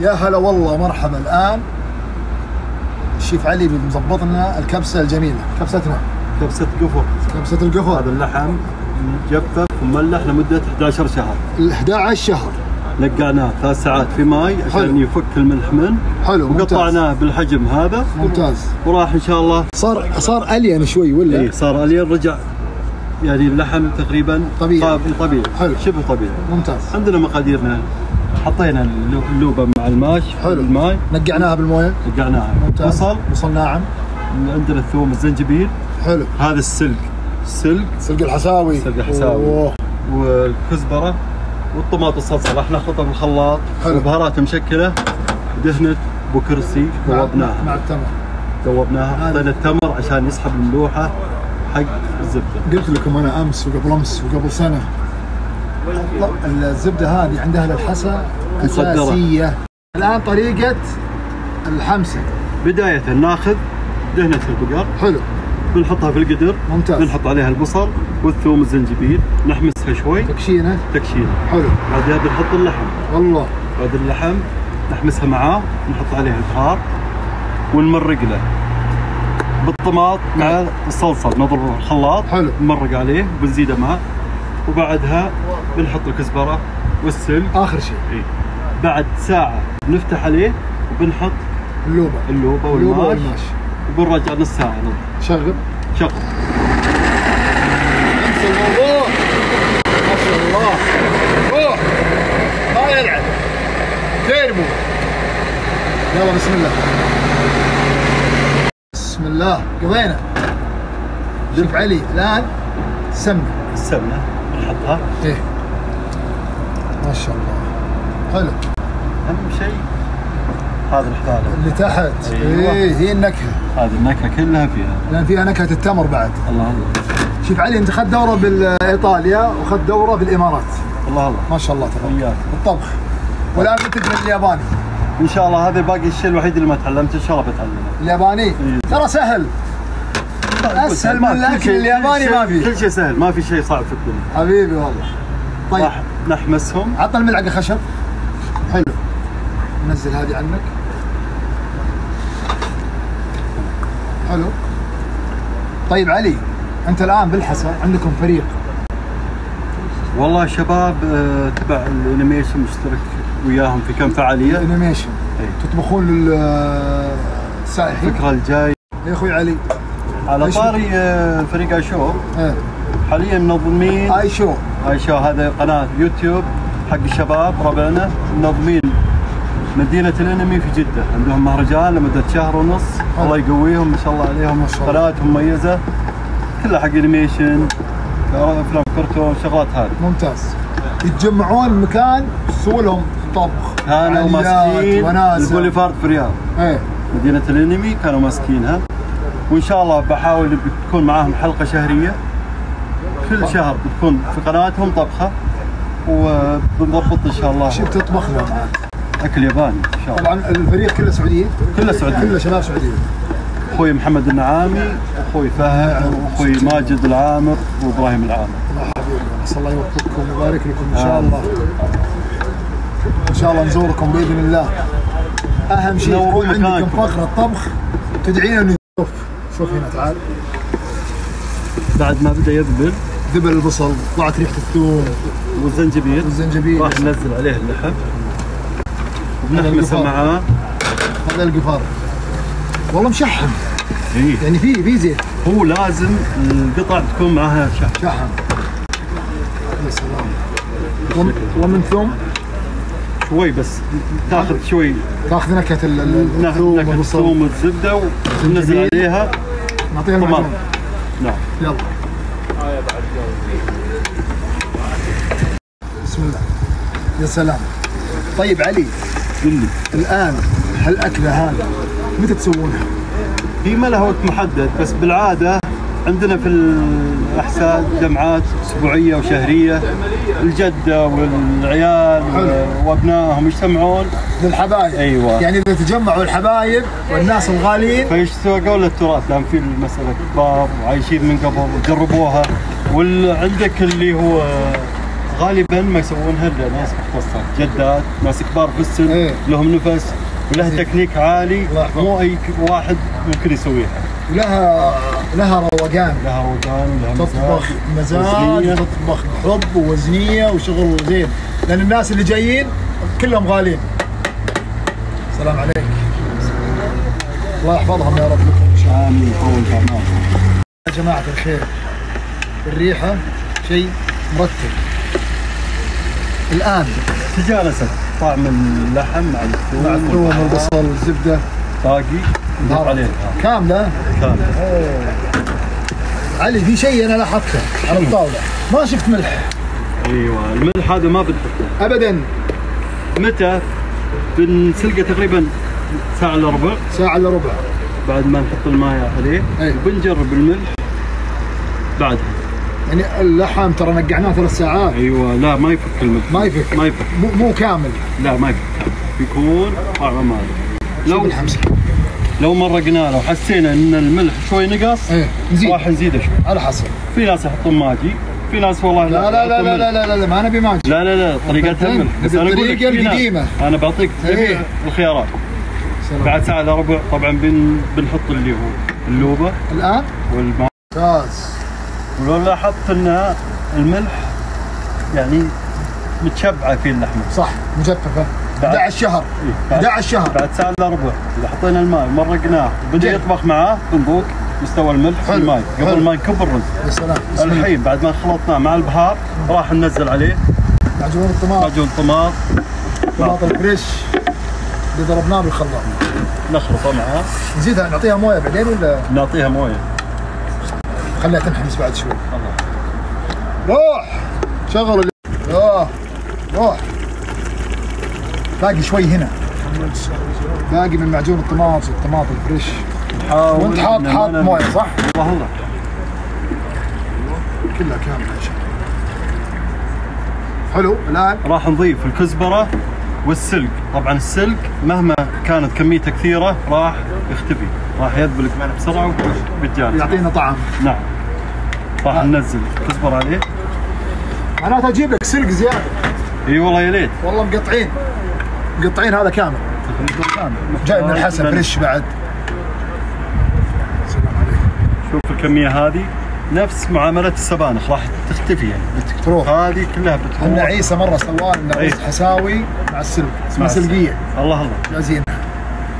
يا هلا والله مرحبا. الآن الشيف علي مظبط لنا الكبسة الجميلة. كبستنا كبسة قفر. كبسة القفر هذا اللحم مجفف ومملح لمدة 11 شهر. 11 شهر نقعناه 3 ساعات في ماي عشان يفك الملح منه. حلو ممتاز. وقطعناه بالحجم هذا ممتاز. وراح إن شاء الله صار ألين شوي ولا؟ إيه صار ألين رجع، يعني اللحم تقريبا طبيعي. حلو شبه طبيعي ممتاز. عندنا مقاديرنا، حطينا اللوبه مع الماش. حلو. الماي نقعناها بالمويه. نقعناها ممتاز. بصل ناعم. عندنا الثوم، الزنجبيل. حلو. هذا السلق الحساوي. والكزبره والطماط والصلصه راح نخلطها بالخلاط. حلو. البهارات مشكله، دهنه بوكرسي ذوبناها مع التمر. ذوبناها، حطينا التمر عشان يسحب الملوحه حق الزبده. قلت لكم انا امس وقبل امس وقبل سنه الزبده هذه عندها للحسا اساسيه. الان طريقه الحمسه، بدايه ناخذ دهنه البقر. حلو. بنحطها في القدر ممتاز. بنحط عليها البصل والثوم والزنجبيل، نحمسها شوي تكشينه. حلو. بعدها بنحط اللحم. والله بعد اللحم نحمسها معاه، نحط عليها البهار ونمرق له بالطماط مع الصلصه، نضرب الخلاط. حلو. نمرق عليه وبنزيده ماء، وبعدها بنحط الكزبره والسلق اخر شيء. اي بعد ساعه بنفتح عليه وبنحط اللوبه والماش، وبنرجع نص ساعه. شغل نفس الموضوع. ما شاء الله روح ما يلعب تيرمو. يلا بسم الله قضينا. شوف علي الان السمنه نحطها. ايه ما شاء الله. حلو. اهم شيء هذا الحطاله اللي تحت. ايوه. ايه هي النكهه، هذه النكهه كلها فيها، لان فيها نكهه التمر بعد. الله. شوف علي انت خذ دوره بايطاليا وخذ دوره بالامارات. الله ما شاء الله تبارك الله بالطبخ، والان منتجنا الياباني. ان شاء الله هذا باقي الشيء الوحيد اللي ما تعلمته، ان شاء الله بتعلمه الياباني. ترى سهل، اسهل من الاكل الياباني ما في. كل شيء سهل، ما في شيء صعب في الدنيا حبيبي والله. طيب نحمسهم. عطنا الملعقه خشب. حلو. نزل هذه عنك. حلو. طيب علي انت الان بالحسا عندكم فريق. والله شباب تبع الانيميشن مشترك وياهم في كم فعاليه. الانيميشن تطبخون للسائحين الفكره الجايه يا اخوي علي. على طاري فريق اي شو، حاليا منظمين اي شو هذا قناه يوتيوب حق الشباب ربعنا، منظمين مدينه الانمي في جده، عندهم مهرجان لمده 1.5 شهر. الله يقويهم ما شاء الله عليهم، قناتهم مميزه كلها حق انيميشن، افلام كرتون، شغلات هذه ممتاز. يتجمعون مكان سولهم طبخ. كانوا ماسكين البوليفارد في الرياض. مدينه الانمي كانوا ماسكينها، وان شاء الله بحاول بتكون معاهم حلقه شهريه، كل شهر بتكون في قناتهم طبخه، وبنضبط ان شاء الله. شو بتطبخ لهم؟ اكل ياباني ان شاء الله. طبعا الفريق كله سعوديين. كله شباب سعوديين. اخوي محمد النعامي، واخوي فهد، واخوي ماجد العامر، وابراهيم العامر. الله حبيبي، نسال الله يوفقكم ويبارك لكم ان شاء الله. ان شاء الله نزوركم باذن الله. اهم شيء يكون عندكم فقره طبخ تدعينا. شوف هنا تعال، بعد ما بدا يذبل البصل، طلعت ريحه الثوم والزنجبيل، راح ننزل عليه اللحم ونحمسه معاه. هذا القفار والله مشحم. يعني في زيت، هو لازم القطع تكون معها شحم. يا سلام. ومن ثم شوي بس تاخذ نكهه الثوم والزبده، وننزل عليها نعطيها المعجون. نعم يلا. بسم الله. يا سلام. طيب علي قل لي الان هالاكله هذه متى تسوونها؟ هي ما لها وقت محدد، بس بالعاده عندنا في الاحساء جمعات اسبوعيه وشهريه، الجده والعيال وابنائهم يجتمعون للحبايب. ايوه يعني اذا تجمعوا الحبايب والناس الغاليين فيشتاقوا للتراث، لان في المساله كبار وعايشين من قبل وجربوها. وعندك اللي هو غالبا ما يسوونها الا ناس مختصات، جدات، ناس كبار في السن، لهم نفس ولها تكنيك عالي، مو اي واحد ممكن يسويها. لها روقان، ولها تطبخ مزاج، تطبخ حب ووزنيه وشغل زين، لان الناس اللي جايين كلهم غاليين. السلام عليك. الله يحفظهم يا رب لكم ان شاء الله. امين. يا جماعه الخير، الريحه شيء مرتب. الان تجالست طعم اللحم مع الثوم والبصل والزبده، باقي نضيف عليه كامله كامله. علي، في شيء انا لاحظته على الطاوله، ما شفت ملح. ايوه، الملح هذا ما بنحطه ابدا. متى؟ بنسلقه تقريبا ساعه الا ربع. ساعه الا ربع بعد ما نحط الماء عليه. وبنجرب الملح بعدها. يعني اللحم ترى نقعناه 3 ساعات. ايوه، لا ما يفك الملح، ما يفك مو كامل. لا ما يفك، يكون طعمه ماله. لو مرقناه، لو حسينا ان الملح شوي نقص راح نزيده شوي على حسب. في ناس يحطون ماجي، في ناس والله لا لا لا لا لا, لا لا لا ما نبي ماجي. لا لا لا، طريقتها ملح. بس انا اقول لك القديمه، انا بعطيك جميع الخيارات. بعد ساعه الا ربع طبعا بنحط اللي هو اللوبه الان والماء. ممتاز. ولو لاحظت انها الملح يعني متشبعه في اللحمه، صح، مجففه. 11 شهر 11 شهر بعد ساعه الا ربع اذا حطينا الماء ومرقناه بدا يطبخ معاه، بنذوق مستوى الملح في الماء قبل ما ينكب الرز. يا سلام. الحين بعد ما خلطناه مع البهار راح ننزل عليه معجون الطماط. طماط الفريش اللي ضربناه بالخلاط نخلطه معاه. نزيدها، نعطيها مويه بعدين ولا؟ نعطيها مويه، خليها تنحمس بعد شوي. الله. روح شغل اللي. روح باقي شوي هنا، باقي من معجون الطماط الفريش. وانت حاط مويه، صح؟ والله كلها كامله ان شاء الله. حلو. الان راح نضيف الكزبره والسلق. طبعا السلق مهما كانت كميته كثيره راح يختفي، راح يذبلك معنا بسرعه وبالجانب يعطينا طعم. نعم. راح ننزل كزبره عليه، معناته اجيب لك سلق زياده. اي والله يا ليت، والله مقطعين هذا كامل جاي من الحسن فريش بعد. السلام عليكم. شوف الكميه هذه نفس معامله السبانخ، راح تختفي يعني، بتروح هذه كلها بتروح. انا عيسى مره سوى لنا رز حساوي مع السلق، اسمها سلقيه. الله الله. لازين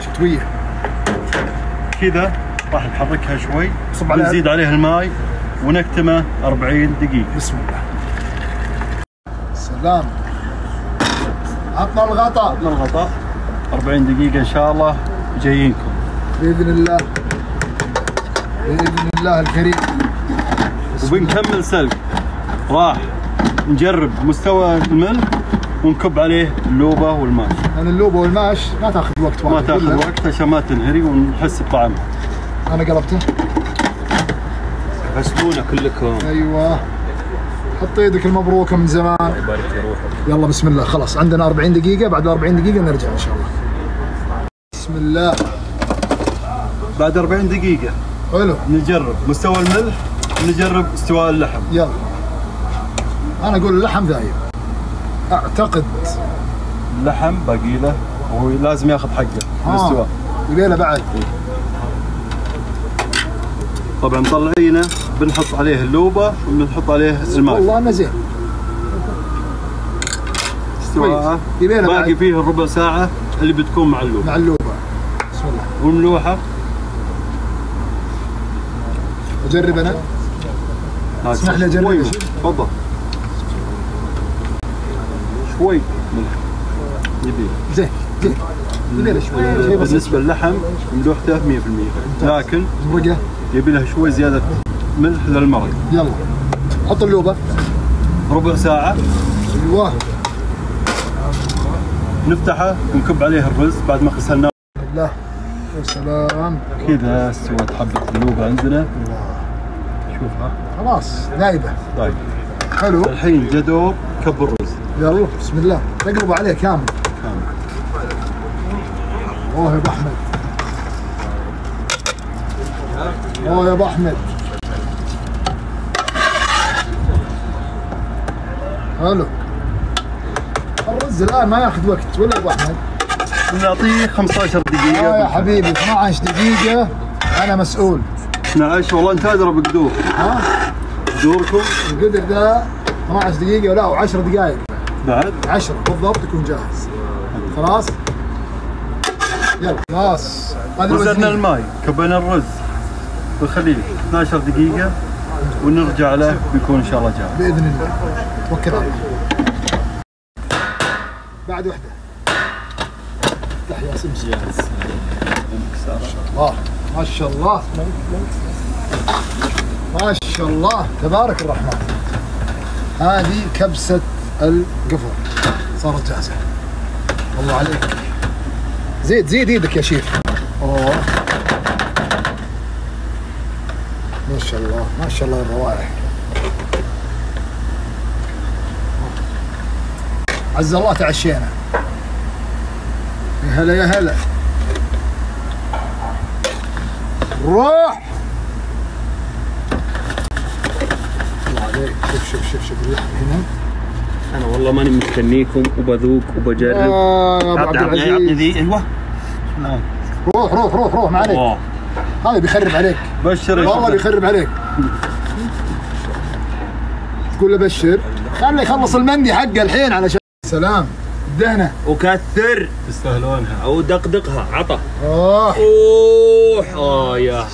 شتويه كذا. راح نحركها شوي، نزيد عليها الماي ونكتمه 40 دقيقه. بسم الله. سلام. عطنا الغطاء. 40 دقيقه ان شاء الله جايينكم باذن الله، باذن الله الكريم. وبنكمل سلق، راح نجرب مستوى الملح ونكب عليه اللوبه والماش. يعني اللوبه والماش ما تاخذ وقت وايد، ما تاخذ وقت عشان ما تنهري ونحس بطعمها. انا قلبته. حسبونا كلكم. ايوه، حط يدك المبروكه من زمان. الله يبارك في روحك. يلا بسم الله. خلاص عندنا 40 دقيقه، بعد 40 دقيقه نرجع ان شاء الله. بسم الله. بعد 40 دقيقه حلو نجرب مستوى الملح، نجرب استواء اللحم. يلا. انا اقول اللحم ذايب، اعتقد اللحم باقي له ولازم ياخذ حقه في الاستواء. يبي له بعد. طبعا طلعينه، بنحط عليه اللوبه وبنحط عليه الماء. والله انه زين استواء، باقي فيه الربع ساعه اللي بتكون مع اللوبه. بسم الله. والملوحه اجرب انا؟ اسمح لي اجرب. تفضل. شوي ملح يبي زين شوي. بالنسبه للحم ملوحته 100%، لكن يبي لها شوي زياده ملح للمرق. يلا حط اللوبه ربع ساعه. ايوه. نفتحه ونكب عليه الرز بعد ما غسلناه. الله. يا سلام. كذا استوت حبه اللوبه عندنا. شوفها خلاص ذايبه. طيب حلو. الحين جا دور كب الرز. يلا بسم الله. تقلبه عليه كامل اوه يا ابو احمد، اوه يا ابو احمد. حلو. الرز الان ما ياخذ وقت ولا ابو احمد؟ نعطيه 15 دقيقة. يا حبيبي 12 دقيقة أنا مسؤول. 12 والله أنت أدرى بقدور. ها؟ قدوركم؟ القدر ده 12 دقيقة ولا و10 دقائق. بعد؟ 10 بالضبط يكون جاهز. خلاص؟ يلا خلاص. وزننا الماي، كبينا الرز ونخليه 12 دقيقة ونرجع له بيكون إن شاء الله جاهز. بإذن الله. توكل على الله. بعد وحدة. تحيا سمسم جاهز. الله ما شاء الله ما شاء الله تبارك الرحمن. هذه كبسة القفر صارت جاهزة. والله عليك زيد ايدك يا شيف. اوه ما شاء الله ما شاء الله الروائح. عز الله تعشينا. يا هلا يا هلا. روح الله عليك. شوف هنا انا والله ماني مستنيكم وبذوق وبجرب. عطني ذي. ايوه روح ما عليك. هذا بيخرب عليك. بشر والله بيخرب عليك. تقول له بشر خليه يخلص المندي حقه الحين علشان سلام دهنه وكثر تستاهلونها او دقدقها عطا. اوه يا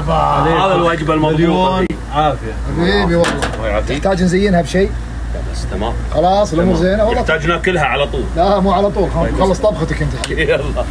با هذا الوجبه المضيوفه عافيه حبيبي والله. الله يعافيك. تحتاج نزينها بشيء؟ لا بس تمام خلاص الامور زينه والله. تحتاج ناكلها على طول؟ لا مو على طول خلص طبختك انت. يلا